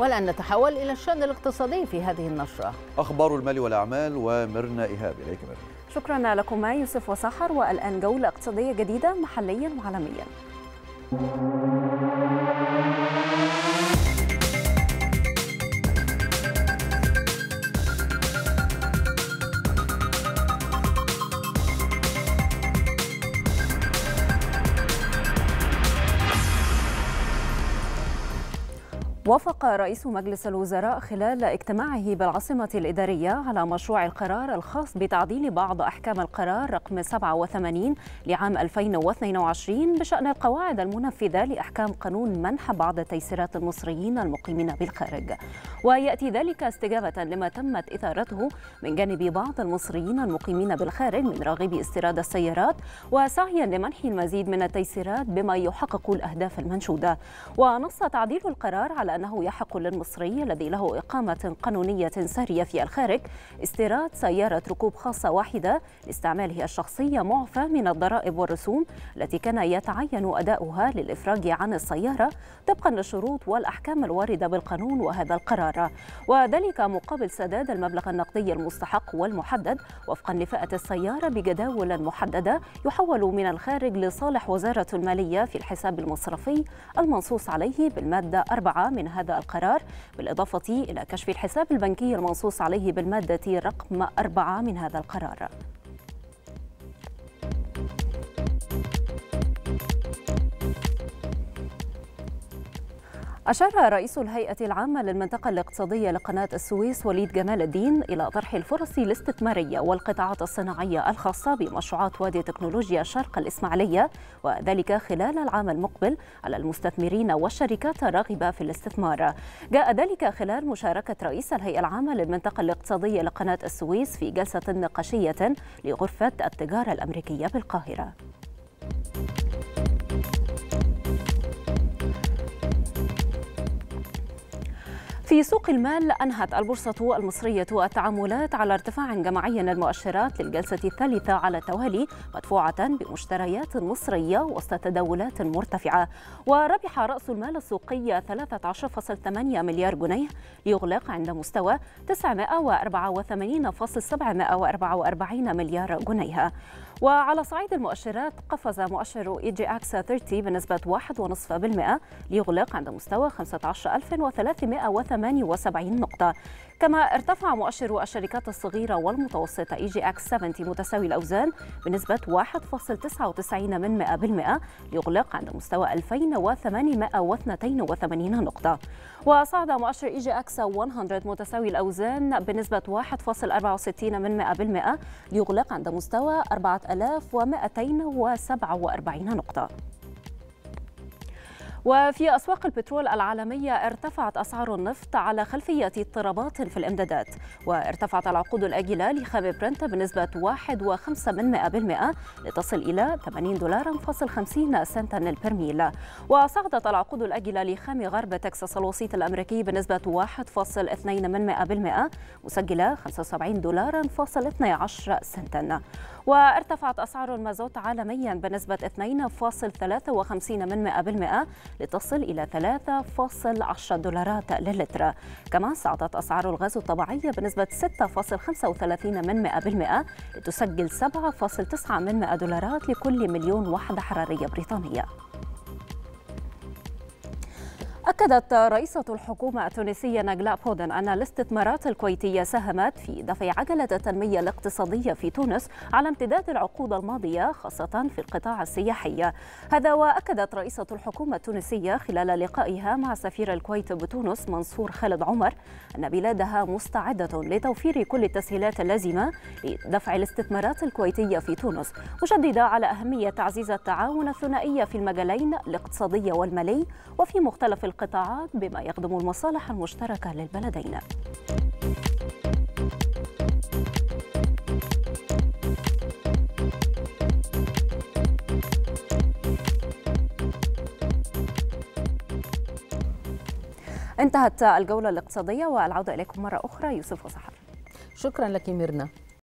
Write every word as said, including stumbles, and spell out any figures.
والآن نتحول إلى الشأن الاقتصادي في هذه النشرة. أخبار المال والأعمال ومرنا إيهاب. إليك مرنا. شكرا لكما يوسف وسحر. والآن جولة اقتصادية جديدة محليا وعالميا. وافق رئيس مجلس الوزراء خلال اجتماعه بالعاصمة الإدارية على مشروع القرار الخاص بتعديل بعض أحكام القرار رقم سبعة وثمانين لعام ألفين واثنين وعشرين بشأن القواعد المنفذة لأحكام قانون منح بعض تيسيرات المصريين المقيمين بالخارج، ويأتي ذلك استجابة لما تمت إثارته من جانب بعض المصريين المقيمين بالخارج من راغب استيراد السيارات، وسعيا لمنح المزيد من التيسيرات بما يحقق الأهداف المنشودة. ونص تعديل القرار على أنه يحق للمصري الذي له إقامة قانونية سارية في الخارج استيراد سيارة ركوب خاصة واحدة لاستعماله الشخصي معفى من الضرائب والرسوم التي كان يتعين أداؤها للإفراج عن السيارة طبقا للشروط والأحكام الواردة بالقانون وهذا القرار، وذلك مقابل سداد المبلغ النقدي المستحق والمحدد وفقا لفئة السيارة بجداول محددة يحول من الخارج لصالح وزارة المالية في الحساب المصرفي المنصوص عليه بالمادة أربعة من هذا القرار، بالإضافة إلى كشف الحساب البنكي المنصوص عليه بالمادة رقم أربعة من هذا القرار. أشار رئيس الهيئة العامة للمنطقة الاقتصادية لقناة السويس وليد جمال الدين إلى طرح الفرص الاستثمارية والقطاعات الصناعية الخاصة بمشروعات وادي تكنولوجيا شرق الإسماعيلية، وذلك خلال العام المقبل على المستثمرين والشركات الراغبة في الاستثمار. جاء ذلك خلال مشاركة رئيس الهيئة العامة للمنطقة الاقتصادية لقناة السويس في جلسة نقاشية لغرفة التجارة الأمريكية بالقاهرة. في سوق المال، أنهت البورصة المصرية التعاملات على ارتفاع جماعي للمؤشرات للجلسة الثالثة على التوالي مدفوعة بمشتريات مصرية وسط تداولات مرتفعة، وربح رأس المال السوقي ثلاثة عشر فاصلة ثمانية مليار جنيه ليغلق عند مستوى تسعمائة وأربعة وثمانين فاصل سبعمائة وأربعة وأربعين مليار جنيه. وعلى صعيد المؤشرات، قفز مؤشر إي جي إكس ثلاثين بنسبة واحد فاصل خمسة بالمئة ليغلق عند مستوى خمسة عشر ألفا وثلاثمائة وثمانية وسبعين نقطة. كما ارتفع مؤشر الشركات الصغيرة والمتوسطة إي جي إكس سبعين متساوي الأوزان بنسبة واحد فاصل تسعة وتسعين بالمئة ليغلق عند مستوى ألفين وثمانمائة واثنين وثمانين نقطة. وصعد مؤشر إي جي إكس مئة متساوي الأوزان بنسبة واحد فاصل أربعة وستين بالمئة ليغلق عند مستوى أربعة آلاف ومئتين وسبعة وأربعين نقطة. وفي أسواق البترول العالمية، ارتفعت أسعار النفط على خلفية اضطرابات في الإمدادات، وارتفعت العقود الآجلة لخام برنت بنسبة واحد فاصل خمسة بالمئة لتصل إلى ثمانين دولار فاصل خمسين سنتا للبرميل، وصعدت العقود الآجلة لخام غرب تكساس الوسيط الأمريكي بنسبة واحد فاصل اثنين بالمئة مسجلة خمسة وسبعين دولار فاصل اثني عشر سنتا، وارتفعت أسعار المازوت عالميا بنسبة اثنين فاصل ثلاثة وخمسين بالمئة لتصل إلى ثلاثة فاصل عشرة دولارات للتر. كما صعدت أسعار الغاز الطبيعي بنسبة ستة فاصل خمسة وثلاثين بالمئة لتسجل سبعة فاصل تسعة دولارات لكل مليون وحدة حرارية بريطانية. أكدت رئيسة الحكومة التونسية نجلاء بودن أن الاستثمارات الكويتية ساهمت في دفع عجلة التنمية الاقتصادية في تونس على امتداد العقود الماضية خاصة في القطاع السياحي. هذا وأكدت رئيسة الحكومة التونسية خلال لقائها مع سفير الكويت بتونس منصور خالد عمر أن بلادها مستعدة لتوفير كل التسهيلات اللازمة لدفع الاستثمارات الكويتية في تونس، مشددة على أهمية تعزيز التعاون الثنائي في المجالين الاقتصادي والمالي وفي مختلف القطاعات بما يخدم المصالح المشتركة للبلدين. انتهت الجولة الاقتصادية والعودة إليكم مرة أخرى يوسف وسحر. شكرا لك ميرنا.